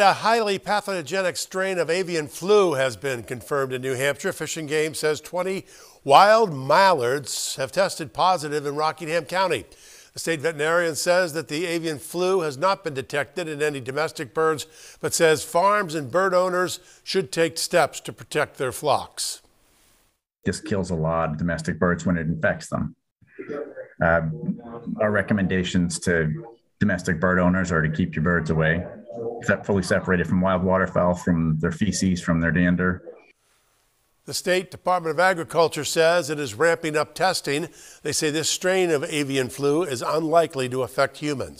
A highly pathogenic strain of avian flu has been confirmed in New Hampshire. Fish and Game says 20 wild mallards have tested positive in Rockingham County. The state veterinarian says that the avian flu has not been detected in any domestic birds, but says farms and bird owners should take steps to protect their flocks. This kills a lot of domestic birds when it infects them. Our recommendations to domestic bird owners are to keep your birds away, fully separated from wild waterfowl, from their feces, from their dander. The State Department of Agriculture says it is ramping up testing. They say this strain of avian flu is unlikely to affect humans.